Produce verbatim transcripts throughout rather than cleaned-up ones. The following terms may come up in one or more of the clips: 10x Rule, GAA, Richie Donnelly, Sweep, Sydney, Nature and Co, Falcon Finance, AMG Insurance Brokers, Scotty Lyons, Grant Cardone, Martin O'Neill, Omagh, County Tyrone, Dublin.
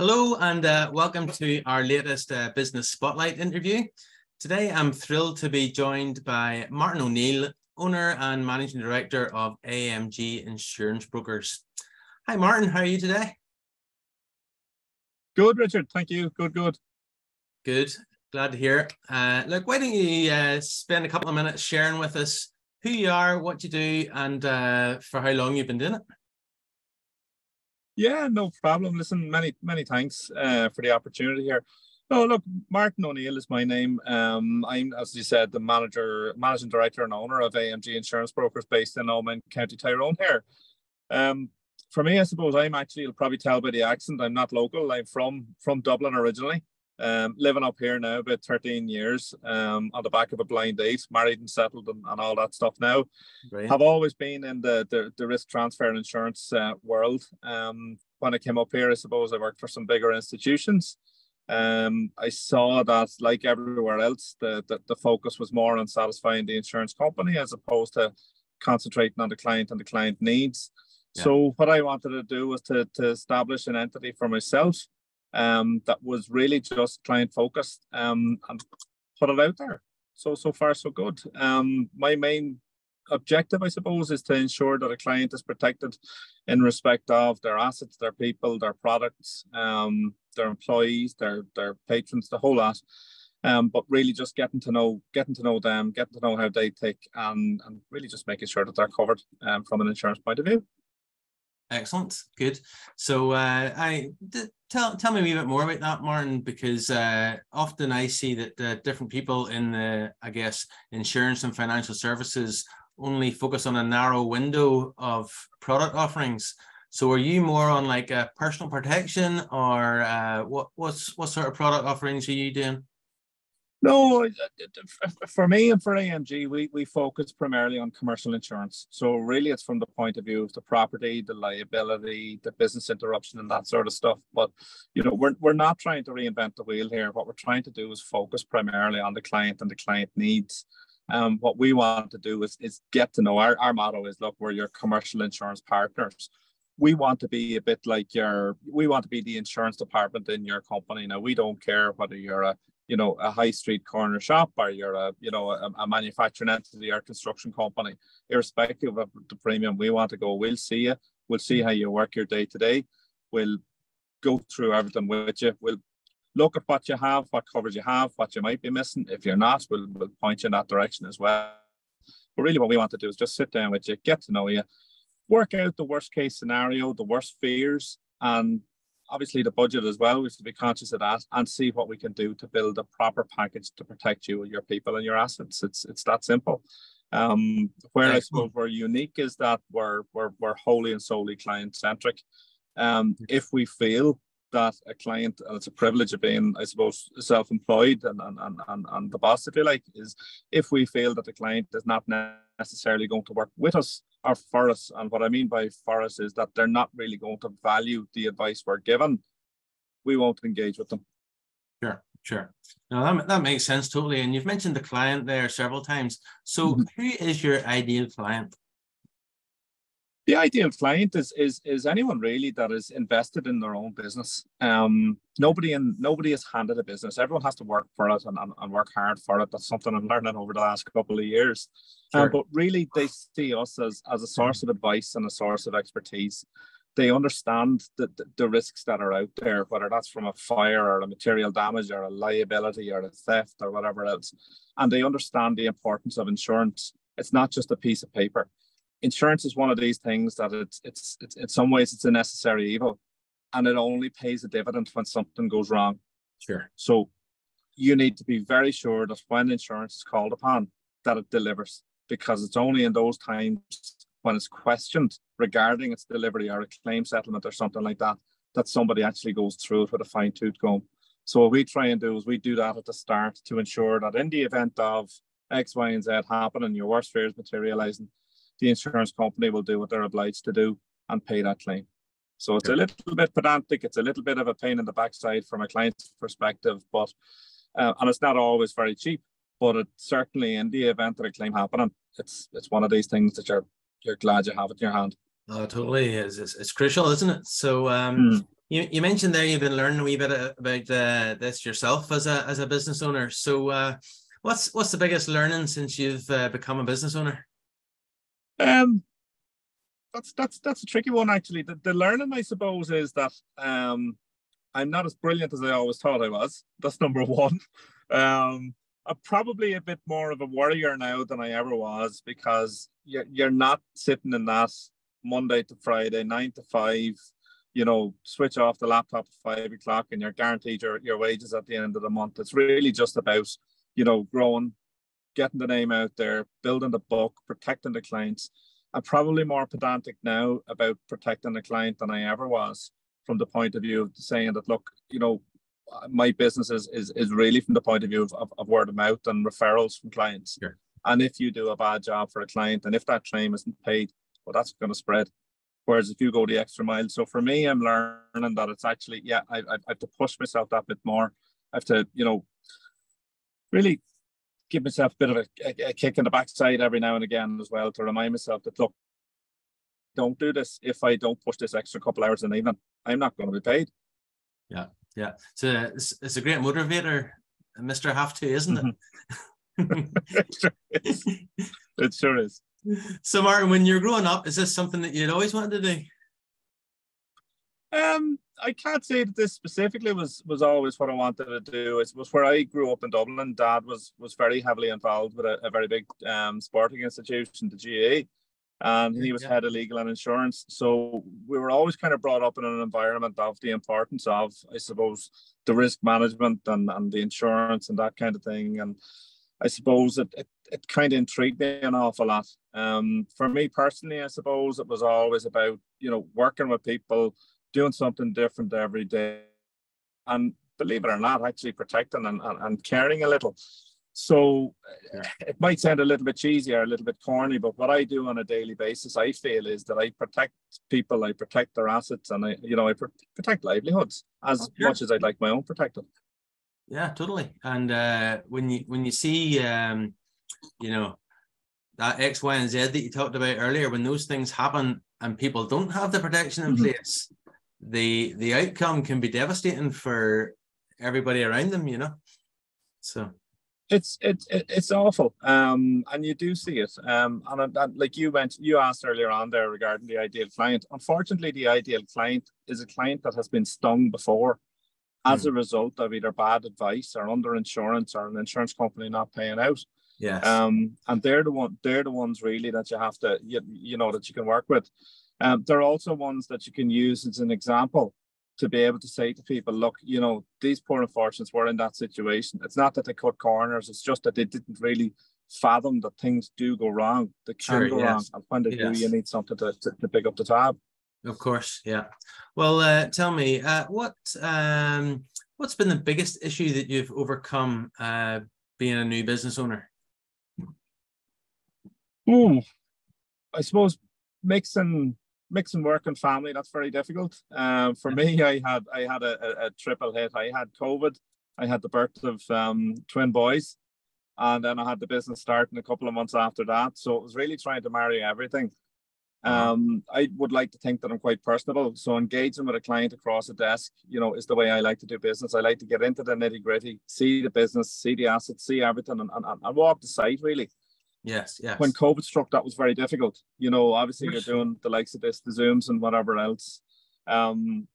Hello and uh, welcome to our latest uh, Business Spotlight interview. Today I'm thrilled to be joined by Martin O'Neill, owner and managing director of A M G Insurance Brokers. Hi Martin, how are you today? Good, Richard, thank you. Good, good. Good, glad to hear. Uh, look, why don't you uh, spend a couple of minutes sharing with us who you are, what you do, and uh, for how long you've been doing it? Yeah, no problem. Listen, many, many thanks uh, for the opportunity here. Oh, look, Martin O'Neill is my name. Um, I'm, as you said, the manager, managing director and owner of A M G Insurance Brokers based in Omagh, County Tyrone here. Um, for me, I suppose I'm actually, you'll probably tell by the accent, I'm not local. I'm from, from Dublin originally, um, living up here now about thirteen years um, on the back of a blind date, married and settled and, and all that stuff now. Brilliant. I've always been in the, the, the risk transfer and insurance uh, world. Um, when I came up here, I suppose I worked for some bigger institutions. Um, I saw that, like everywhere else, the, the, the focus was more on satisfying the insurance company as opposed to concentrating on the client and the client needs. Yeah. So what I wanted to do was to, to establish an entity for myself um, that was really just client focused um, and put it out there. So, so far, so good. Um, my main objective, I suppose, is to ensure that a client is protected in respect of their assets, their people, their products, um, their employees, their their patrons, the whole lot. Um, but really just getting to know, getting to know them, getting to know how they tick, and, and really just making sure that they're covered um, from an insurance point of view. Excellent, good. So, uh, I tell tell me a wee bit more about that, Martin, because uh, often I see that uh, different people in the, I guess, insurance and financial services only focus on a narrow window of product offerings. So are you more on like a personal protection or uh, what, what's, what sort of product offerings are you doing? No, for me and for A M G, we, we focus primarily on commercial insurance. So really it's from the point of view of the property, the liability, the business interruption and that sort of stuff. But, you know, we're, we're not trying to reinvent the wheel here. What we're trying to do is focus primarily on the client and the client needs. Um, what we want to do is, is get to know. Our, our motto is, look, we're your commercial insurance partners. We want to be a bit like your, we want to be the insurance department in your company. Now, we don't care whether you're a, you know, a high street corner shop or you're a, you know, a, a manufacturing entity or construction company, irrespective of the premium. We want to go, we'll see you. We'll see how you work your day to day. We'll go through everything with you. We'll look at what you have, what coverage you have, what you might be missing. If you're not, we'll, we'll point you in that direction as well. But really what we want to do is just sit down with you, get to know you, work out the worst case scenario, the worst fears, and obviously the budget as well. We should be conscious of that and see what we can do to build a proper package to protect you and your people and your assets. It's it's that simple. Um, where I suppose we're unique is that we're, we're, we're wholly and solely client-centric. Um, if we feel that a client, and it's a privilege of being, I suppose, self-employed and, and, and, and the boss, if you like, is if we feel that the client is not necessarily going to work with us or for us, and what I mean by for us is that they're not really going to value the advice we're given, we won't engage with them. Sure, sure. Now that, that makes sense totally. And you've mentioned the client there several times. So mm-hmm. Who is your ideal client? The ideal client is is is anyone really that is invested in their own business. Um, nobody in nobody is handed a business. Everyone has to work for it and, and, and work hard for it. That's something I'm learning over the last couple of years. Sure. Um, but really, they see us as as a source of advice and a source of expertise. They understand the, the, the risks that are out there, whether that's from a fire or a material damage or a liability or a theft or whatever else, and they understand the importance of insurance. It's not just a piece of paper. Insurance is one of these things that it's, it's it's in some ways it's a necessary evil, and it only pays a dividend when something goes wrong. Sure. So you need to be very sure that when insurance is called upon, that it delivers, because it's only in those times when it's questioned regarding its delivery or a claim settlement or something like that, that somebody actually goes through it with a fine tooth comb. So what we try and do is we do that at the start to ensure that in the event of X, Y, and Z happening, your worst fears materializing, the insurance company will do what they're obliged to do and pay that claim. So it's a little bit pedantic. It's a little bit of a pain in the backside from a client's perspective, but uh, and it's not always very cheap. But it certainly, in the event that a claim happening, it's it's one of these things that you're you're glad you have it in your hand. Oh, totally is. It's, it's crucial, isn't it? So um, mm. You, you mentioned there you've been learning a wee bit about uh, this yourself as a as a business owner. So uh, what's what's the biggest learning since you've uh, become a business owner? Um, that's that's that's a tricky one actually. The, the learning, I suppose, is that um, I'm not as brilliant as I always thought I was. That's number one. Um, I'm probably a bit more of a warrior now than I ever was, because you're you're not sitting in that Monday to Friday, nine to five. You know, switch off the laptop at five o'clock and you're guaranteed your, your wages at the end of the month. It's really just about, you know, growing, getting the name out there, building the book, protecting the clients. I'm probably more pedantic now about protecting the client than I ever was, from the point of view of saying that, look, you know, my business is is, is really from the point of view of, of, of word of mouth and referrals from clients. Sure. And if you do a bad job for a client and if that claim isn't paid, well, that's going to spread. Whereas if you go the extra mile. So for me, I'm learning that it's actually, yeah, I, I, I have to push myself that bit more. I have to, you know, really give myself a bit of a, a, a kick in the backside every now and again as well, to remind myself that, look, don't do this. If I don't push this extra couple hours in the evening, I'm not going to be paid. Yeah, yeah. It's a, it's a great motivator, Mister Have To, isn't it? It sure is. It sure is. So, Martin, when you're growing up, is this something that you'd always wanted to do? Um, I can't say that this specifically was was always what I wanted to do. It was where I grew up in Dublin. Dad was was very heavily involved with a, a very big um, sporting institution, the G A A, and he was yeah. head of legal and insurance. So we were always kind of brought up in an environment of the importance of, I suppose, the risk management and, and the insurance and that kind of thing. And I suppose it, it, it kind of intrigued me an awful lot. Um, for me personally, I suppose it was always about, you know, working with people, doing something different every day. And believe it or not, actually protecting and, and, and caring a little. So yeah. It might sound a little bit cheesy or a little bit corny, but what I do on a daily basis, I feel, is that I protect people, I protect their assets, and I, you know, I pr protect livelihoods as oh, yeah. much as I'd like my own protected. Yeah, totally. And uh, when you when you see, um, you know, that X, Y, and Z that you talked about earlier, when those things happen and people don't have the protection in mm-hmm. place, the the outcome can be devastating for everybody around them. You know, so it's it's it's awful, um, and you do see it. Um, and, and like you went, you asked earlier on there regarding the ideal client. Unfortunately, the ideal client is a client that has been stung before. As a result of either bad advice or underinsurance or an insurance company not paying out, yeah, um, and they're the one, they're the ones really that you have to, you, you know, that you can work with. Um, they're also ones that you can use as an example to be able to say to people, look, you know, these poor unfortunates were in that situation. It's not that they cut corners; it's just that they didn't really fathom that things do go wrong. They can sure, go yes. wrong, and when they yes. do, you need something to, to, to pick up the tab. Of course, yeah. Well, uh, tell me, uh, what, um, what's been the biggest issue that you've overcome uh, being a new business owner? Ooh, I suppose mixing, mixing work and family, that's very difficult. Uh, for me, I had, I had a, a triple hit. I had COVID, I had the birth of um, twin boys, and then I had the business starting a couple of months after that. So it was really trying to marry everything. Um, I would like to think that I'm quite personable. So engaging with a client across a desk, you know, is the way I like to do business. I like to get into the nitty gritty, see the business, see the assets, see everything, and, and, and walk the site really. Yes, yes. When COVID struck, that was very difficult. You know, obviously you're doing the likes of this, the Zooms and whatever else. Um,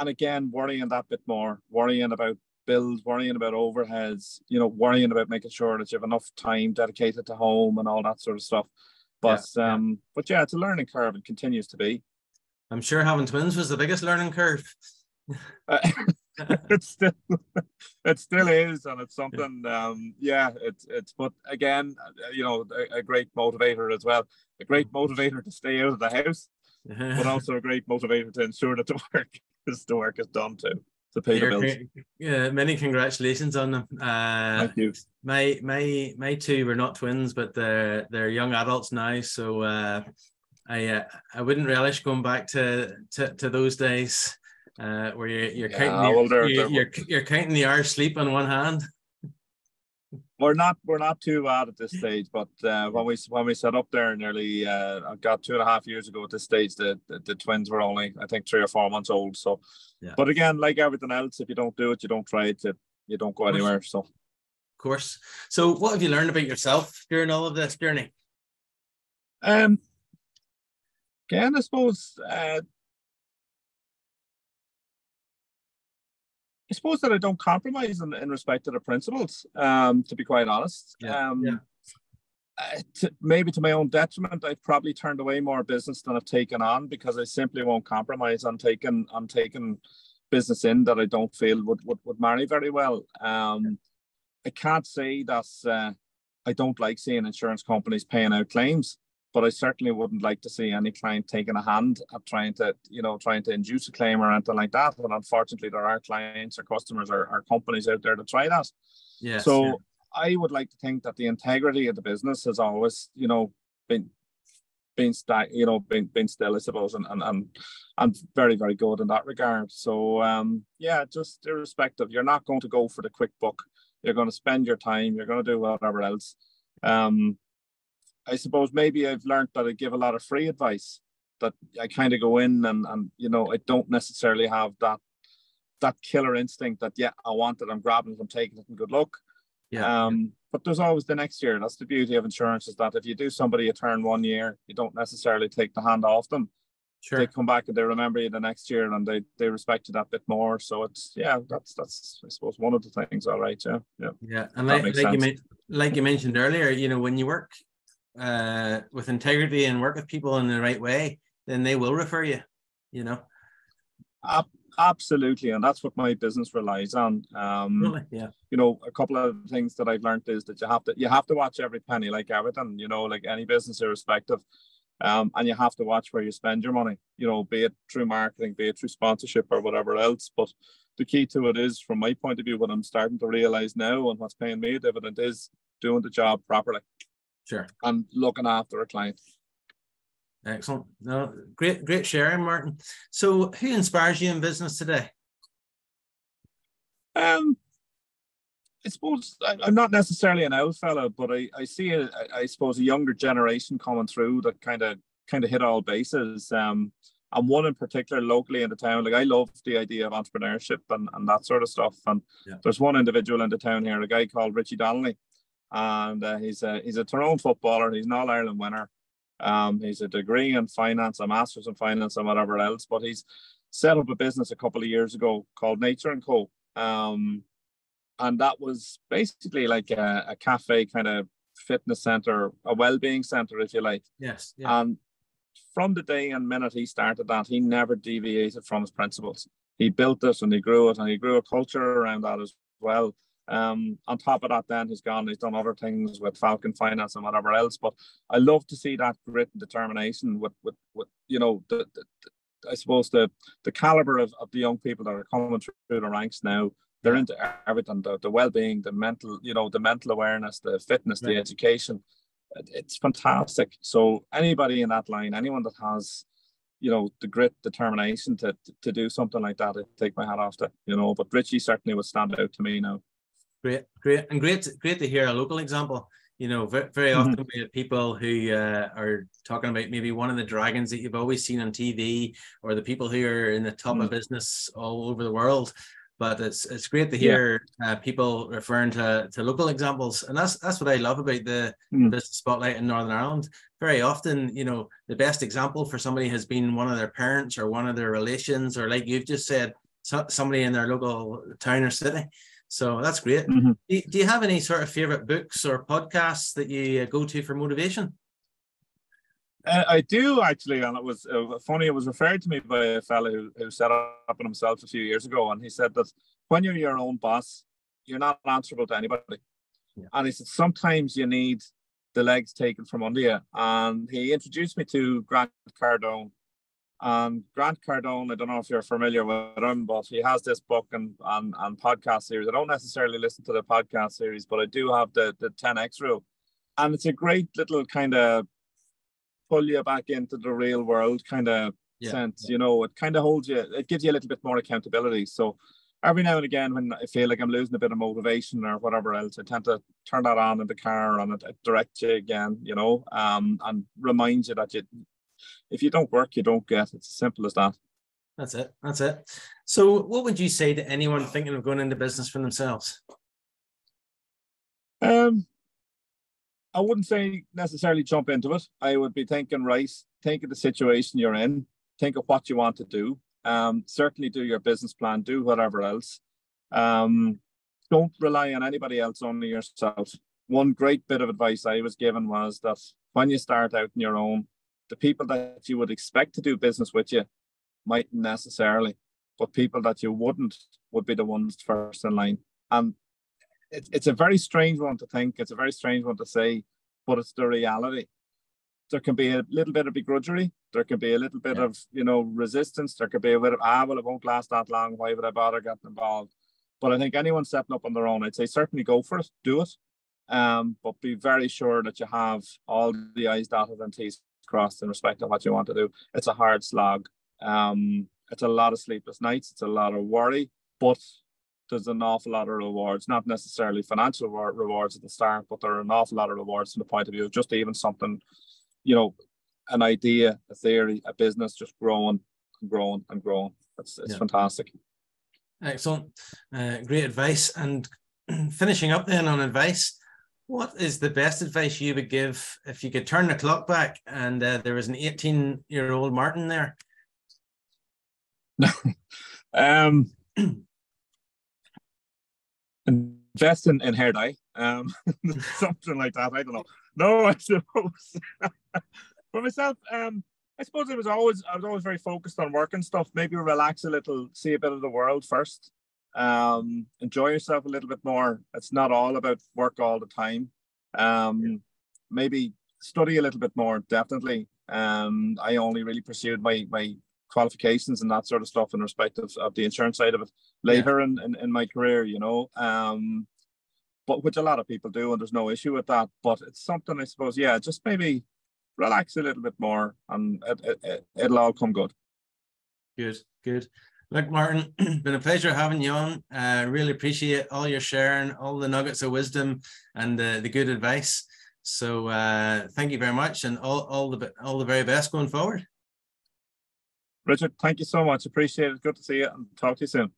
and again, worrying that bit more, worrying about bills, worrying about overheads, you know, worrying about making sure that you have enough time dedicated to home and all that sort of stuff. But yeah, um, yeah. but yeah, it's a learning curve and continues to be. I'm sure having twins was the biggest learning curve. uh, it still, it still is, and it's something. Um, yeah, it's it's. But again, you know, a, a great motivator as well. A great motivator to stay out of the house, but also a great motivator to ensure that the work is the work is done too. To pay the bills. Yeah, many congratulations on them. Uh, Thank you. My my my two were not twins, but they're they're young adults now. So uh, I uh, I wouldn't relish going back to to, to those days uh, where you're you're yeah, counting the, older, you're, you're, you're counting the hours sleep on one hand. We're not we're not too bad at this stage, but uh, when we when we set up there nearly, uh, I got two and a half years ago at this stage, the, the the twins were only I think three or four months old. So, yeah. But again, like everything else, if you don't do it, you don't try it, you don't go anywhere. So, of course. So, what have you learned about yourself during all of this journey? Um, again, I suppose. Uh, I suppose that I don't compromise in, in respect to the principles, um, to be quite honest. Yeah, um, yeah. Uh, to, maybe to my own detriment, I've probably turned away more business than I've taken on because I simply won't compromise on taking, on taking business in that I don't feel would, would, would marry very well. Um, yeah. I can't say that uh, I don't like seeing insurance companies paying out claims, but I certainly wouldn't like to see any client taking a hand at trying to, you know, trying to induce a claim or anything like that. But unfortunately, there are clients or customers or, or companies out there to try that. Yes, so yeah. I would like to think that the integrity of the business has always, you know, been, been, you know, been, been still, I suppose, and, and, and, and very, very good in that regard. So, um, yeah, just irrespective, you're not going to go for the quick buck. You're going to spend your time. You're going to do whatever else. Um, I suppose maybe I've learned that I give a lot of free advice, that I kind of go in and, and you know, I don't necessarily have that that killer instinct that, yeah, I want it, I'm grabbing it, I'm taking it, and good luck. Yeah. Um, but there's always the next year. That's the beauty of insurance, is that if you do somebody a turn one year, you don't necessarily take the hand off them. Sure. They come back and they remember you the next year and they, they respect you that bit more. So it's, yeah, that's, that's I suppose, one of the things, all right, yeah. Yeah, yeah. And like, like, you, like you mentioned earlier, you know, when you work, uh with integrity and work with people in the right way, then they will refer you, you know. Uh, absolutely, and that's what my business relies on. Um really? Yeah. You know, a couple of things that I've learned is that you have to you have to watch every penny, like everything, you know, like any business irrespective. Um and you have to watch where you spend your money, you know, be it through marketing, be it through sponsorship or whatever else. But the key to it is, from my point of view, what I'm starting to realize now and what's paying me a dividend is doing the job properly. Sure. And looking after a client. Excellent. No, great, great sharing, Martin. So who inspires you in business today? Um, I suppose I, I'm not necessarily an old fella, but I, I see, a, I suppose, a younger generation coming through that kind of kind of hit all bases. Um, and one in particular locally in the town. Like, I love the idea of entrepreneurship and, and that sort of stuff. And yeah. There's one individual in the town here, a guy called Richie Donnelly. And uh, he's a he's a Tyrone footballer. He's an All Ireland winner. Um, he's a degree in finance, a master's in finance, and whatever else. But he's set up a business a couple of years ago called Nature and Co. Um, and that was basically like a, a cafe kind of fitness center, a well-being center, if you like. Yes. Yeah. And from the day and minute he started that, he never deviated from his principles. He built it and he grew it, and he grew a culture around that as well. Um, on top of that, then he's gone, he's done other things with Falcon Finance and whatever else. But I love to see that grit and determination with, with, with you know, the, the, I suppose the the caliber of, of the young people that are coming through the ranks now. They're into everything, the, the well-being, the mental, you know, the mental awareness, the fitness, right. The education. It, it's fantastic. So anybody in that line, anyone that has, you know, the grit, determination to, to, to do something like that, I take my hat off to, you know. But Richie certainly would stand out to me now. Great, great, and great, great to hear a local example. You know, very, very often mm-hmm. we have people who uh, are talking about maybe one of the dragons that you've always seen on T V, or the people who are in the top mm-hmm. of business all over the world. But it's it's great to hear yeah. uh, people referring to to local examples, and that's that's what I love about the mm. business spotlight in Northern Ireland. Very often, you know, the best example for somebody has been one of their parents or one of their relations, or like you've just said, so, somebody in their local town or city. So that's great. Mm-hmm. do, do you have any sort of favorite books or podcasts that you go to for motivation? Uh, I do, actually. And it was uh, funny, it was referred to me by a fellow who, who set up on himself a few years ago. And he said that when you're your own boss, you're not answerable to anybody. Yeah. And he said, sometimes you need the legs taken from under you. And he introduced me to Grant Cardone. And Grant Cardone, I don't know if you're familiar with him, but he has this book and, and, and podcast series. I don't necessarily listen to the podcast series, but I do have the, the ten X Rule. And it's a great little kind of pull you back into the real world kind of yeah, sense. Yeah. You know, it kind of holds you, it gives you a little bit more accountability. So every now and again, when I feel like I'm losing a bit of motivation or whatever else, I tend to turn that on in the car and it directs you again, you know, um, and reminds you that you, if you don't work, you don't get. It's as simple as that. That's it. That's it. So what would you say to anyone thinking of going into business for themselves? Um, I wouldn't say necessarily jump into it. I would be thinking, right, think of the situation you're in, think of what you want to do. Um, certainly do your business plan, do whatever else. Um, don't rely on anybody else, only yourself. One great bit of advice I was given was that when you start out on your own, the people that you would expect to do business with you mightn't necessarily, but people that you wouldn't would be the ones first in line. And it, it's a very strange one to think, it's a very strange one to say, but it's the reality. There can be a little bit of begrudgery. There can be a little bit yeah. of, you know, resistance. There could be a bit of, ah, well, it won't last that long. Why would I bother getting involved? But I think anyone stepping up on their own, I'd say certainly go for it, do it. Um, but be very sure that you have all the I's dotted and T's crossed in respect to what you want to do. It's a hard slog. Um, it's a lot of sleepless nights. It's a lot of worry, but there's an awful lot of rewards, not necessarily financial rewards at the start, but there are an awful lot of rewards from the point of view of just even something, you know, an idea, a theory, a business just growing and growing and growing. It's, it's yeah. fantastic. Excellent. Uh, great advice. And finishing up then on advice, what is the best advice you would give if you could turn the clock back and uh, there was an eighteen-year-old Martin there? um, invest in, in hair dye, um, something like that. I don't know. No, I suppose. For myself, um, I suppose it was always I was always very focused on work and stuff. Maybe relax a little, see a bit of the world first. Um, enjoy yourself a little bit more. It's not all about work all the time. Um, yeah. Maybe study a little bit more, definitely. Um, I only really pursued my my qualifications and that sort of stuff in respect of, of the insurance side of it later yeah. in, in, in my career, you know. Um, but which a lot of people do, and there's no issue with that. But it's something, I suppose, yeah, just maybe relax a little bit more and it, it, it, it'll all come good. Good, good. Look, Martin, it's been a pleasure having you on. I uh, really appreciate all your sharing, all the nuggets of wisdom and uh, the good advice. So uh, thank you very much and all, all, the, all the very best going forward. Richard, thank you so much. Appreciate it. Good to see you and talk to you soon.